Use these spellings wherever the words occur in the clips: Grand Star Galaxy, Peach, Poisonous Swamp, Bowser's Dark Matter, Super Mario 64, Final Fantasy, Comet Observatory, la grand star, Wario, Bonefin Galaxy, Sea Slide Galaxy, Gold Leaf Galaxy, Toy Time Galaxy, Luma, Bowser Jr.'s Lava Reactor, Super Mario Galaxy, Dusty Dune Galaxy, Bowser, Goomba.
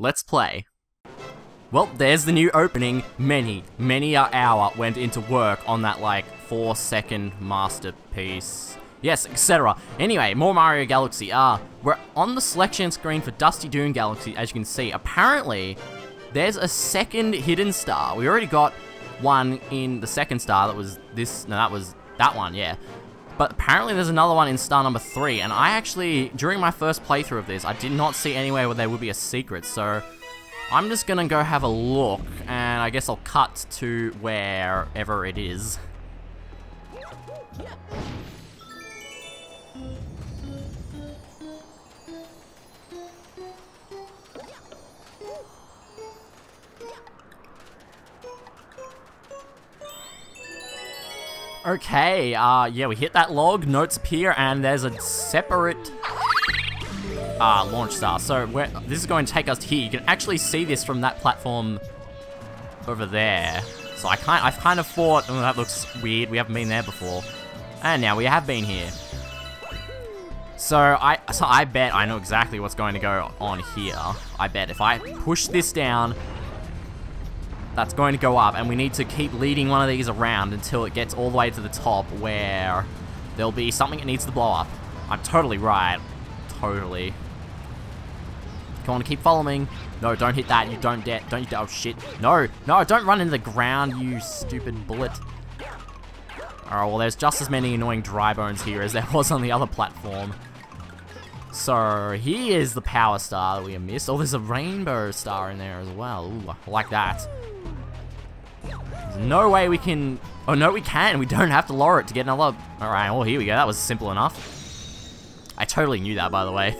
Let's play. Well, there's the new opening. Many an hour went into work on that, like, 4-second masterpiece. Yes, etc. Anyway, more Mario Galaxy. We're on the selection screen for Dusty Dune Galaxy, as you can see. Apparently, there's a second hidden star. We already got one in the second star. That was this... No, that was that one, yeah. But apparently there's another one in star number 3. And I actually, during my first playthrough of this, I did not see anywhere where there would be a secret. So, I'm just going to go have a look. And I guess I'll cut to wherever it is. Okay, yeah, we hit that log, notes appear, and there's a separate launch star. So this is going to take us to here. You can actually see this from that platform over there. So I've kind of thought, oh, that looks weird, we haven't been there before. And now we have been here. So I bet I know exactly what's going to go on here. I bet if I push this down, that's going to go up, and we need to keep leading one of these around until it gets all the way to the top where there'll be something that needs to blow up. I'm totally right. Totally. Come on, keep following. No, don't hit that. You don't dare. Don't you dare. Oh, shit. No. No, don't run into the ground, you stupid bullet. Alright, well, there's just as many annoying dry bones here as there was on the other platform. So, here is the power star that we missed. Oh, there's a rainbow star in there as well. Ooh, I like that. There's no way we can... Oh, no, we can. We don't have to lower it to get another... Alright, well, here we go. That was simple enough. I totally knew that, by the way.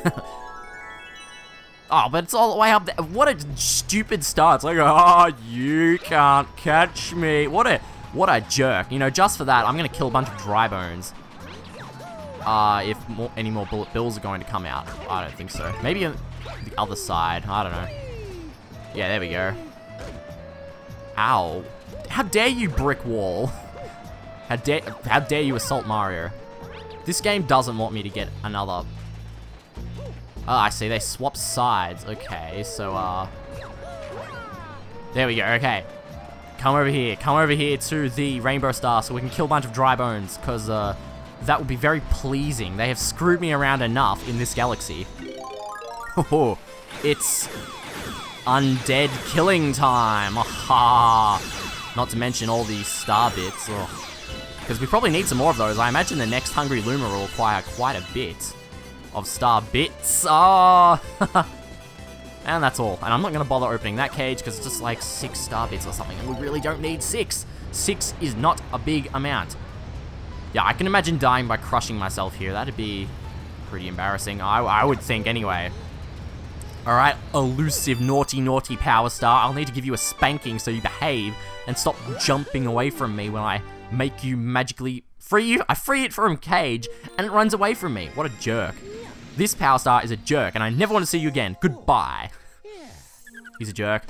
Oh, but it's all the way up there. What a stupid start. It's like, oh, you can't catch me. What a jerk. You know, just for that, I'm going to kill a bunch of dry bones. If any more bullet bills are going to come out. I don't think so. Maybe on the other side. I don't know. Yeah, there we go. Ow. How dare you, brick wall? How dare you assault Mario? This game doesn't want me to get another... Oh, I see. They swap sides. Okay, so, there we go. Okay. Come over here. Come over here to the rainbow star so we can kill a bunch of dry bones. Because, that would be very pleasing. They have screwed me around enough in this galaxy. Oh, it's undead killing time. Aha! Not to mention all these star bits. Because we probably need some more of those. I imagine the next Hungry Luma will require quite a bit of star bits. Oh! And that's all. And I'm not going to bother opening that cage because it's just like 6 star bits or something. And we really don't need 6. 6 is not a big amount. Yeah, I can imagine dying by crushing myself here. That'd be pretty embarrassing, I would think, anyway. Alright, elusive, naughty power star. I'll need to give you a spanking so you behave and stop jumping away from me when I make you magically free you. I free it from cage, and it runs away from me. What a jerk. This power star is a jerk, and I never want to see you again. Goodbye. He's a jerk.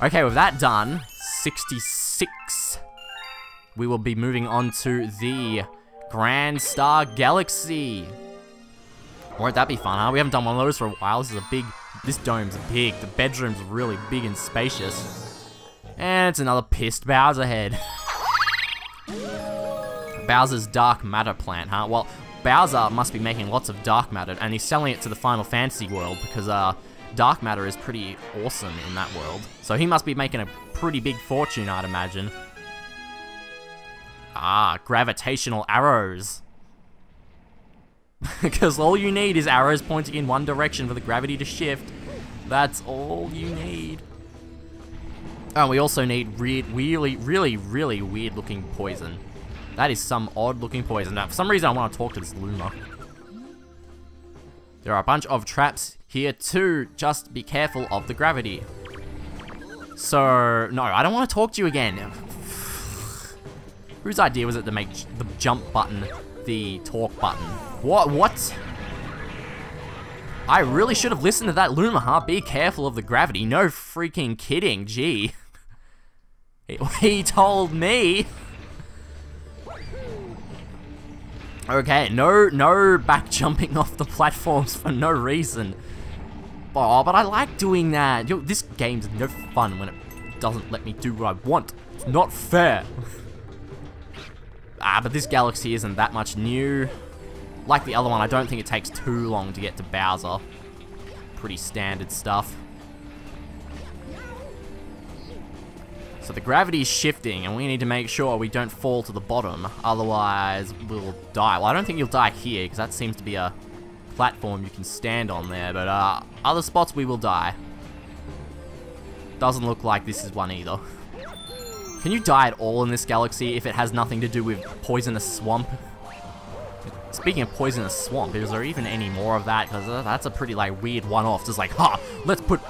Okay, with that done, 66... We will be moving on to the Grand Star Galaxy. Won't that be fun, huh? We haven't done one of those for a while. This is a big... This dome's big. The bedroom's really big and spacious. And it's another pissed Bowser head. Bowser's Dark Matter plant, huh? Well, Bowser must be making lots of Dark Matter, and he's selling it to the Final Fantasy world because Dark Matter is pretty awesome in that world. So he must be making a pretty big fortune, I'd imagine. Ah, gravitational arrows. Because all you need is arrows pointing in one direction for the gravity to shift. That's all you need. Oh, we also need really weird looking poison. That is some odd looking poison. Now, for some reason I want to talk to this Luma. There are a bunch of traps here too. Just be careful of the gravity. So, no, I don't want to talk to you again. Whose idea was it to make the jump button the talk button? What? I really should have listened to that Luma, huh? Be careful of the gravity. No freaking kidding. Gee. He told me. Okay, no back jumping off the platforms for no reason. Oh, but I like doing that. Yo, this game's no fun when it doesn't let me do what I want. It's not fair. Ah, but this galaxy isn't that much new. Like the other one, I don't think it takes too long to get to Bowser. Pretty standard stuff. So the gravity is shifting, and we need to make sure we don't fall to the bottom, otherwise we'll die. Well, I don't think you'll die here, because that seems to be a platform you can stand on there, but other spots we will die. Doesn't look like this is one either. Can you die at all in this galaxy if it has nothing to do with Poisonous Swamp? Speaking of Poisonous Swamp, is there even any more of that? Because that's a pretty, like, weird one-off. Just like, ha! Let's put...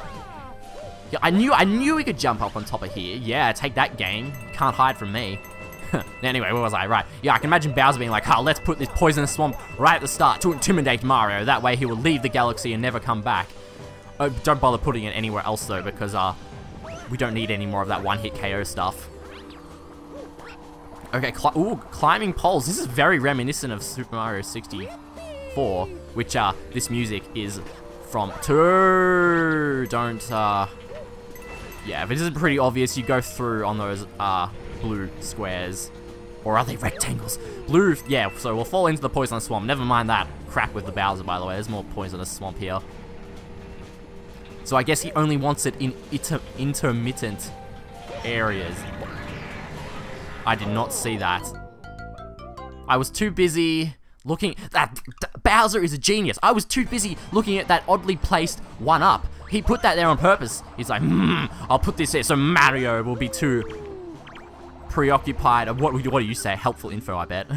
Yeah, I knew we could jump up on top of here. Yeah, take that, game. Can't hide from me. Anyway, where was I? Right. Yeah, I can imagine Bowser being like, ha, let's put this Poisonous Swamp right at the start to intimidate Mario. That way he will leave the galaxy and never come back. Oh, don't bother putting it anywhere else, though, because, we don't need any more of that one-hit KO stuff. Okay, climbing poles. This is very reminiscent of Super Mario 64, which, this music is from too. Don't, yeah, but this is pretty obvious. You go through on those, blue squares. Or are they rectangles? Blue, yeah, so we'll fall into the Poisonous Swamp. Never mind that crap with the Bowser, by the way. There's more Poisonous Swamp here. So I guess he only wants it in intermittent areas. I did not see that. I was too busy looking... Bowser is a genius. I was too busy looking at that oddly placed one-up. He put that there on purpose. He's like, I'll put this there so Mario will be too preoccupied. What do you say? Helpful info, I bet.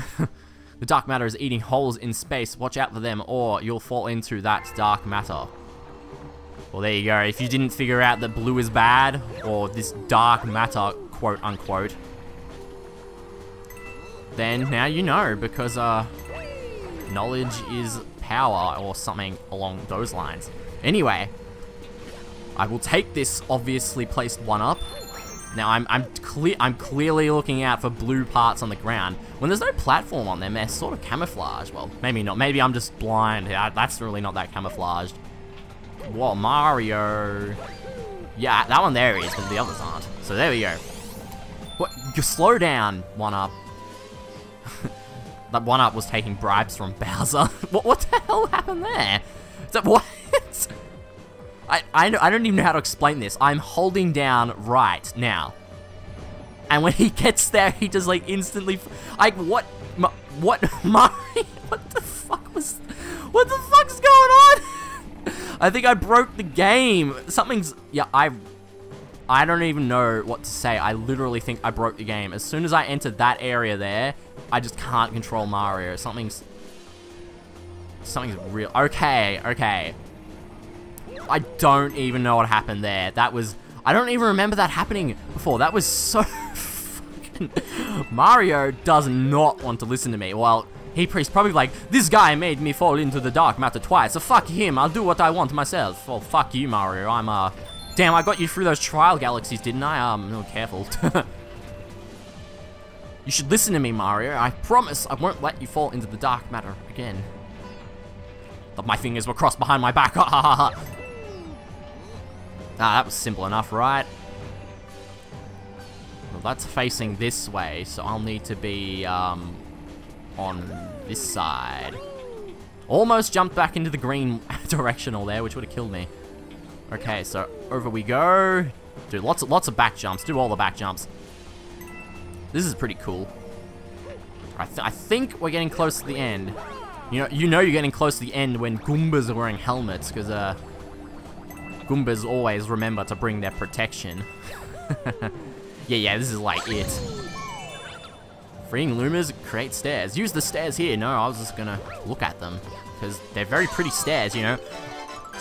The dark matter is eating holes in space. Watch out for them or you'll fall into that dark matter. Well, there you go. If you didn't figure out that blue is bad, or this dark matter, quote unquote, then now you know, because knowledge is power or something along those lines. Anyway, I will take this obviously placed one up. Now I'm clearly looking out for blue parts on the ground. When there's no platform on them, they're sort of camouflaged. Well, maybe not. Maybe I'm just blind. That's really not that camouflaged. Whoa, Mario. Yeah, that one there is, but the others aren't. So there we go. What? You slow down, one-up. That one-up was taking bribes from Bowser. What the hell happened there? So, what? I don't even know how to explain this. I'm holding down right now. And when he gets there, he just, like, instantly... Like, what? Mario? What the fuck was... What the fuck's going on? I think I broke the game. Something's... Yeah, I don't even know what to say. I literally think I broke the game. As soon as I entered that area there, I just can't control Mario. Something's real... Okay. I don't even know what happened there. That was... I don't even remember that happening before. That was so fucking... Mario does not want to listen to me. Well... He's probably like, this guy made me fall into the dark matter twice, so fuck him, I'll do what I want myself. Well, fuck you, Mario, I'm, Damn, I got you through those trial galaxies, didn't I? No, careful. You should listen to me, Mario. I promise I won't let you fall into the dark matter again. But my fingers were crossed behind my back, ha ha ha. Ah, that was simple enough, right? Well, that's facing this way, so I'll need to be, on this side. Almost jumped back into the green directional there, which would have killed me. Okay, so over we go. Do lots of back jumps. Do all the back jumps. This is pretty cool. I think we're getting close to the end. You know you're getting close to the end when Goombas are wearing helmets, because Goombas always remember to bring their protection. yeah, this is like it. Freeing Lumas create stairs. Use the stairs here. No, I was just gonna look at them because they're very pretty stairs, you know.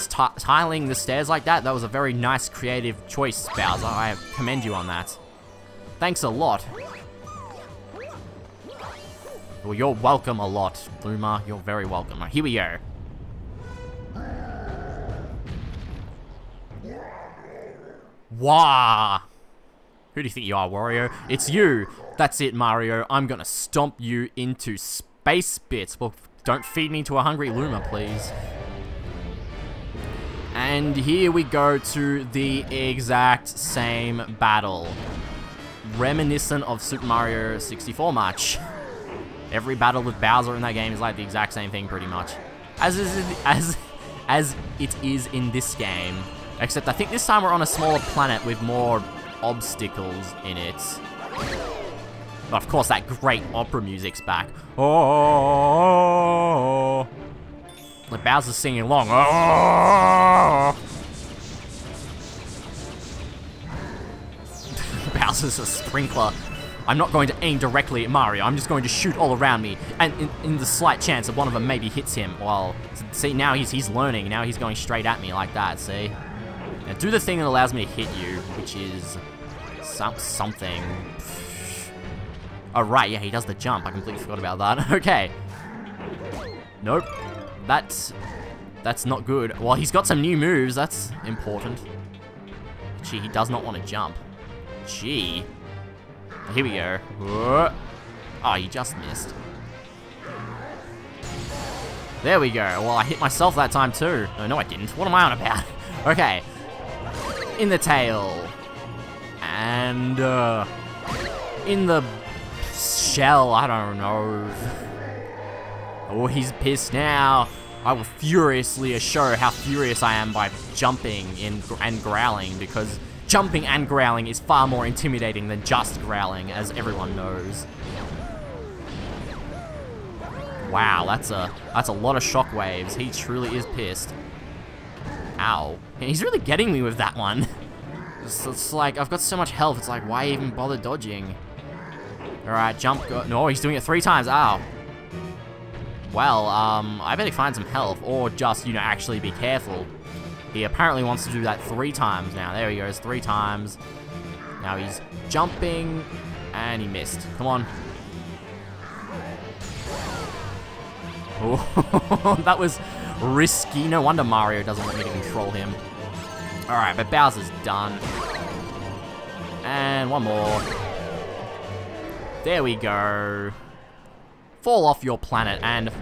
Tiling the stairs like that, that was a very nice creative choice, Bowser. I commend you on that. Thanks a lot. Well, you're welcome a lot, Luma. You're very welcome. Right, here we go. Wah! Who do you think you are, Wario? It's you! That's it, Mario. I'm gonna stomp you into space bits. Well, don't feed me to a hungry Luma, please. And here we go to the exact same battle. Reminiscent of Super Mario 64 much. Every battle with Bowser in that game is like the exact same thing pretty much. As it is in this game. Except I think this time we're on a smaller planet with more obstacles in it. But of course that great opera music's back. Oh, like Bowser's singing along. Oh. Bowser's a sprinkler. I'm not going to aim directly at Mario. I'm just going to shoot all around me, and in the slight chance that one of them maybe hits him. Well, see, now he's learning. Now he's going straight at me like that. See, now do the thing that allows me to hit you, which is something. Oh, right, yeah, he does the jump. I completely forgot about that. Okay. Nope. That's not good. Well, he's got some new moves. That's important. Gee, he does not want to jump. Gee. Here we go. Whoa. Oh, he just missed. There we go. Well, I hit myself that time, too. No, no, I didn't. What am I on about? Okay. In the tail. And, in the... shell, I don't know. Oh, he's pissed now. I will furiously show how furious I am by jumping and growling, because jumping and growling is far more intimidating than just growling, as everyone knows. Wow, that's a lot of shockwaves. He truly is pissed. Ow. He's really getting me with that one. It's like, I've got so much health, it's like, why even bother dodging? Alright, jump, go. No, he's doing it 3 times, ow. Well, I better find some health, or just, you know, actually be careful. He apparently wants to do that 3 times now. There he goes, 3 times. Now he's jumping, and he missed. Come on. Oh, that was risky. No wonder Mario doesn't want me to control him. Alright, but Bowser's done. And one more. There we go. Fall off your planet and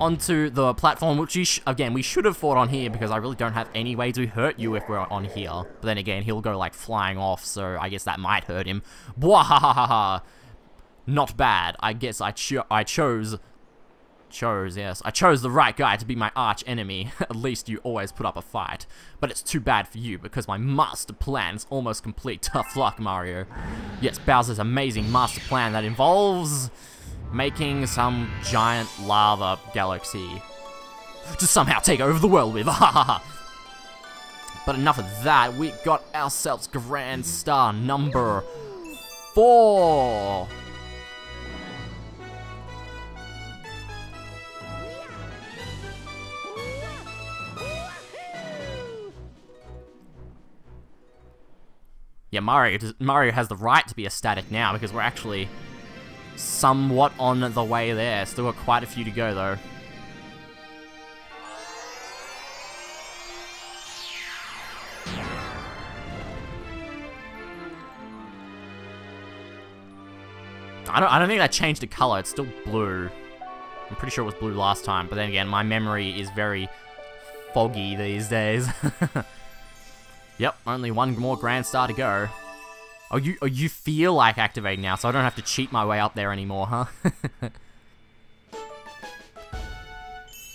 onto the platform, which, again, we should have fought on here because I really don't have any way to hurt you if we're on here. But then again, he'll go, like, flying off, so I guess that might hurt him. Bwahahaha. Not bad. I guess I chose the right guy to be my arch enemy. At least you always put up a fight. But it's too bad for you because my master plan's almost complete. Tough luck, Mario. Yes, Bowser's amazing master plan that involves making some giant lava galaxy to somehow take over the world with. But enough of that. We got ourselves Grand Star number 4. Yeah, Mario has the right to be ecstatic now because we're actually somewhat on the way there. Still got quite a few to go, though. I don't think that changed the color. It's still blue. I'm pretty sure it was blue last time, but then again, my memory is very foggy these days. Yep, only one more Grand Star to go. Oh, you feel like activating now, so I don't have to cheat my way up there anymore, huh?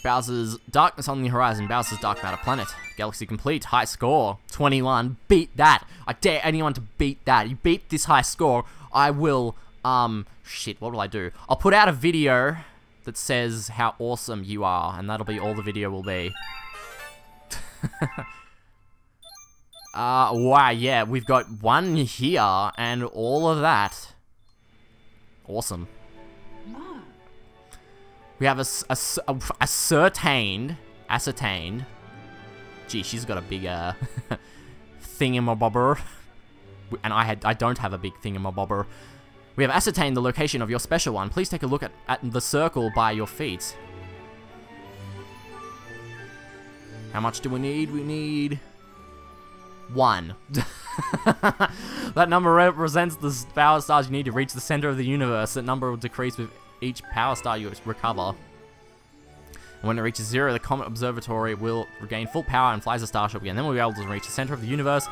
Bowser's Darkness on the Horizon. Bowser's Dark Matter Planet. Galaxy complete. High score. 21. Beat that. I dare anyone to beat that. You beat this high score, I will, shit, what will I do? I'll put out a video that says how awesome you are, and that'll be all the video will be. Wow, yeah, we've got one here, and all of that. Awesome. We have ascertained. Gee, she's got a big, thingamabobber. And I don't have a big thingamabobber. We have ascertained the location of your special one. Please take a look at the circle by your feet. How much do we need? We need... 1. That number represents the power stars you need to reach the center of the universe. That number will decrease with each power star you recover. And when it reaches zero, the Comet Observatory will regain full power and flies the starship again. Then we'll be able to reach the center of the universe.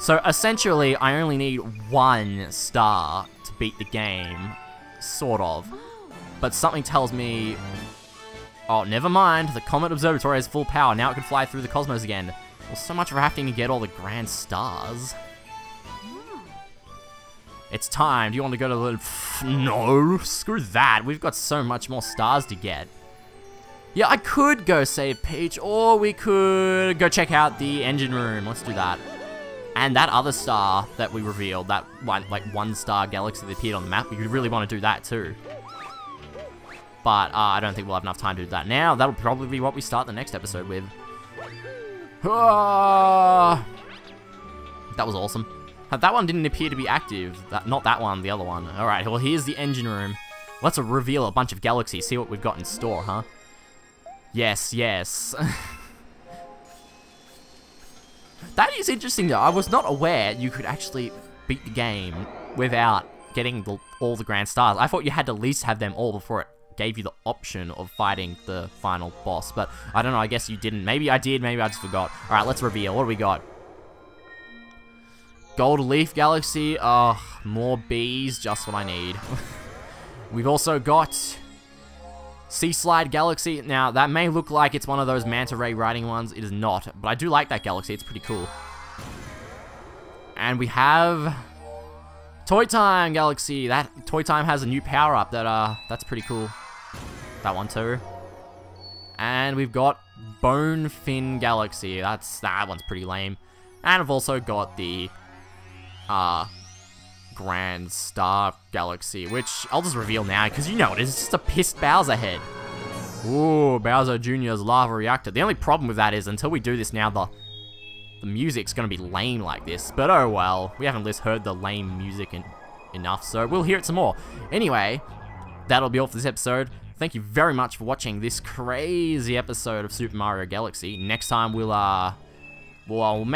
So essentially, I only need one star to beat the game, sort of. But something tells me, oh, never mind, the Comet Observatory has full power. Now it can fly through the cosmos again. Well, so much for having to get all the grand stars. It's time. Do you want to go to the... No, screw that. We've got so much more stars to get. Yeah, I could go save Peach, or we could go check out the engine room. Let's do that. And that other star that we revealed, that one-star galaxy that appeared on the map, we really want to do that too. But I don't think we'll have enough time to do that now. That'll probably be what we start the next episode with. Ah! That was awesome. That one didn't appear to be active. Not that one, the other one. Alright, well, here's the engine room. Let's reveal a bunch of galaxies, see what we've got in store, huh? Yes, yes. That is interesting, though. I was not aware you could actually beat the game without getting all the grand stars. I thought you had to at least have them all before it gave you the option of fighting the final boss. But I don't know, I guess you didn't. Maybe I did, maybe I just forgot. Alright, let's reveal. What do we got? Gold Leaf Galaxy. Oh, more bees, just what I need. We've also got... Sea Slide Galaxy. Now, that may look like it's one of those manta ray riding ones. It is not. But I do like that galaxy. It's pretty cool. And we have... Toy Time Galaxy. That Toy Time has a new power-up. That's pretty cool. That one too. And we've got Bonefin Galaxy. That one's pretty lame. And I've also got the... Grand Star Galaxy, which I'll just reveal now, because you know it is. It's just a pissed Bowser head. Ooh, Bowser Jr.'s Lava Reactor. The only problem with that is, until we do this now, the music's going to be lame like this. But oh well, we haven't heard the lame music enough, so we'll hear it some more. Anyway, that'll be all for this episode. Thank you very much for watching this crazy episode of Super Mario Galaxy. Next time we'll, well,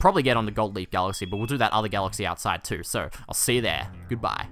probably get on the Gold Leaf Galaxy, but we'll do that other galaxy outside too. So, I'll see you there. Goodbye.